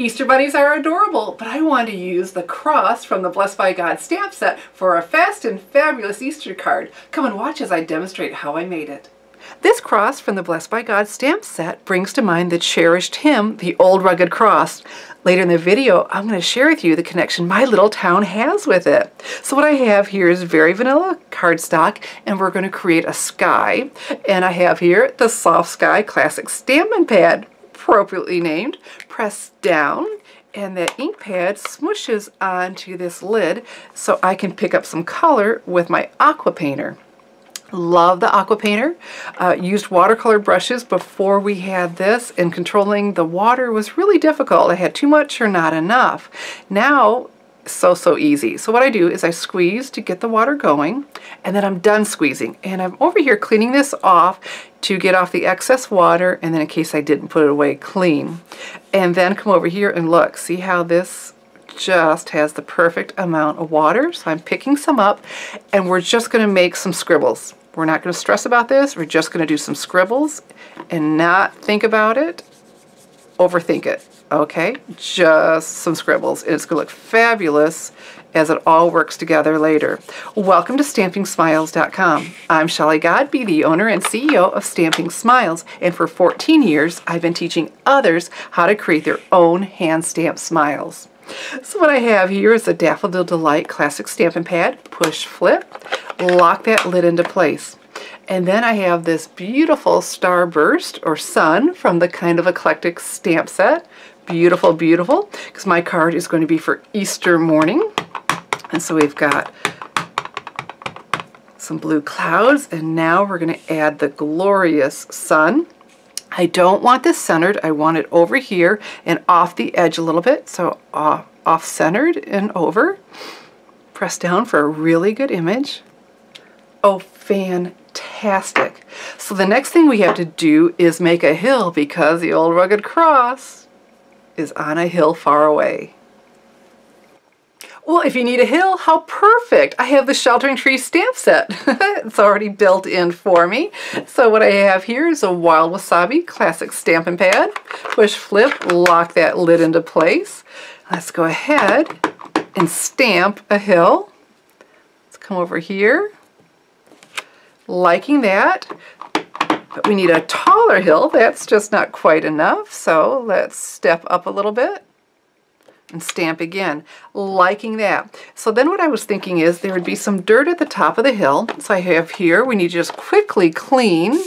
Easter bunnies are adorable, but I wanted to use the cross from the Blessed by God stamp set for a fast and fabulous Easter card. Come and watch as I demonstrate how I made it. This cross from the Blessed by God stamp set brings to mind the cherished hymn, The Old Rugged Cross. Later in the video, I'm going to share with you the connection my little town has with it. So what I have here is very vanilla cardstock, and we're going to create a sky. And I have here the Soft Sky Classic Stampin' Pad, appropriately named. Press down, and that ink pad smooshes onto this lid so I can pick up some color with my aqua painter. Love the aqua painter. Used watercolor brushes before we had this, and controlling the water was really difficult. I had too much or not enough. Now, so easy. So what I do is I squeeze to get the water going, and then I'm done squeezing. And I'm over here cleaning this off to get off the excess water, and then in case I didn't put it away clean. And then come over here and look, see how this just has the perfect amount of water. So I'm picking some up, and we're just going to make some scribbles. We're not going to stress about this. We're just going to do some scribbles and not think about it, overthink it. Okay, just some scribbles. It's going to look fabulous as it all works together later. Welcome to StampingSmiles.com. I'm Shelley Godby, the owner and CEO of Stamping Smiles, and for 14 years I've been teaching others how to create their own hand-stamped smiles. So what I have here is a Daffodil Delight Classic Stampin' Pad. Push, flip, lock that lid into place. And then I have this beautiful starburst or sun from the Kind of Eclectic Stamp Set. Beautiful, beautiful, because my card is going to be for Easter morning. And so we've got some blue clouds, and now we're going to add the glorious sun. I don't want this centered. I want it over here and off the edge a little bit, so off-centered and over. Press down for a really good image. Oh, fantastic. So the next thing we have to do is make a hill, because the Old Rugged Cross is on a hill far away. Well, if you need a hill, how perfect! I have the Sheltering Tree stamp set. It's already built in for me. So what I have here is a Wild Wasabi Classic Stampin' Pad. Push, flip, lock that lid into place. Let's go ahead and stamp a hill. Let's come over here. Liking that. But we need a taller hill. That's just not quite enough. So let's step up a little bit and stamp again. Liking that. So then what I was thinking is there would be some dirt at the top of the hill. So I have here, we need to just quickly clean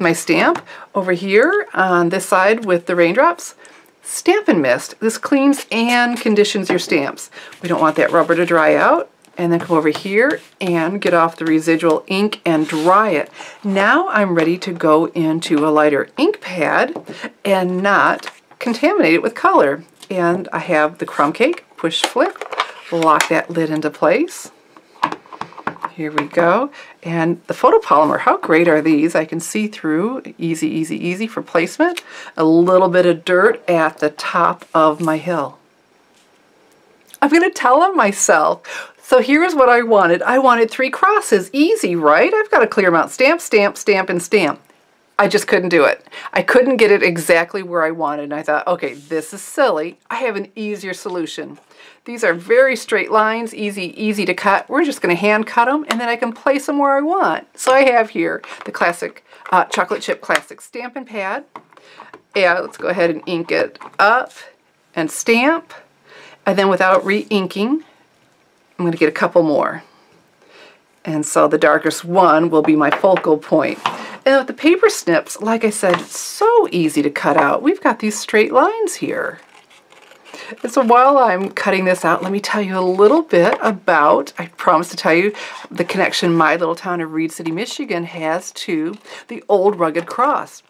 my stamp. Over here on this side with the raindrops, Stampin' Mist. This cleans and conditions your stamps. We don't want that rubber to dry out. And then come over here and get off the residual ink and dry it. Now I'm ready to go into a lighter ink pad and not contaminate it with color. And I have the crumb cake. Push, flip, lock that lid into place. Here we go. And the photopolymer, how great are these? I can see through. Easy, easy, easy for placement. A little bit of dirt at the top of my hill. I'm going to tell them myself. So here's what I wanted. I wanted 3 crosses. Easy, right? I've got to clear them out. Stamp, stamp, stamp, and stamp. I just couldn't do it. I couldn't get it exactly where I wanted. And I thought, okay, this is silly. I have an easier solution. These are very straight lines, easy to cut. We're just going to hand cut them, and then I can place them where I want. So I have here the classic chocolate chip classic stampin' pad. Yeah, let's go ahead and ink it up and stamp. And then without re-inking, I'm going to get a couple more. And so the darkest one will be my focal point. And with the paper snips, like I said, it's so easy to cut out. We've got these straight lines here. And so while I'm cutting this out, let me tell you a little bit about, I promised to tell you, the connection my little town of Reed City, Michigan has to the Old Rugged Cross.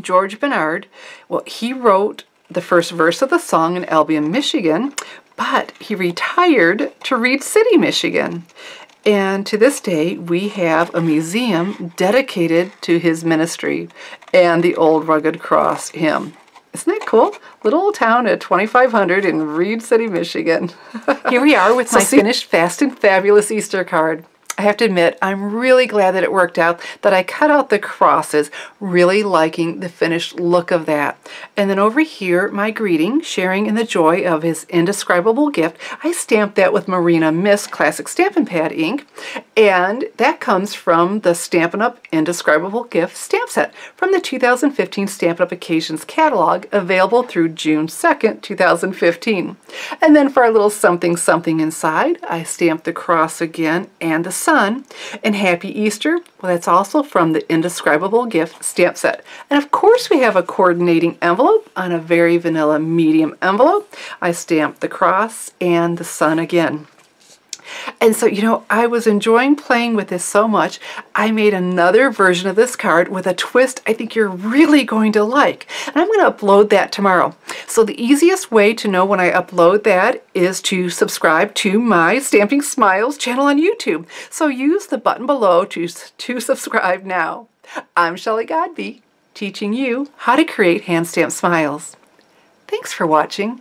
George Bernard, well, he wrote the first verse of the song in Albion, Michigan, but he retired to Reed City, Michigan. And to this day, we have a museum dedicated to his ministry and the Old Rugged Cross hymn. Isn't that cool? Little old town at 2500 in Reed City, Michigan. Here we are with my finished Fast and Fabulous Easter card. I have to admit, I'm really glad that it worked out, that I cut out the crosses, really liking the finished look of that. And then over here, my greeting, sharing in the joy of his indescribable gift. I stamped that with Marina Mist Classic Stampin' Pad ink, and that comes from the Stampin' Up! Indescribable Gift Stamp Set from the 2015 Stampin' Up! Occasions catalog, available through June 2nd, 2015. And then for our little something something inside, I stamped the cross again and the sun, and Happy Easter, well, that's also from the Indescribable Gift Stamp Set. And of course we have a coordinating envelope on a very vanilla medium envelope. I stamped the cross and the sun again. And so, you know, I was enjoying playing with this so much, I made another version of this card with a twist I think you're really going to like. And I'm going to upload that tomorrow. So the easiest way to know when I upload that is to subscribe to my Stamping Smiles channel on YouTube. So use the button below to subscribe now. I'm Shelley Godby, teaching you how to create hand-stamped smiles. Thanks for watching.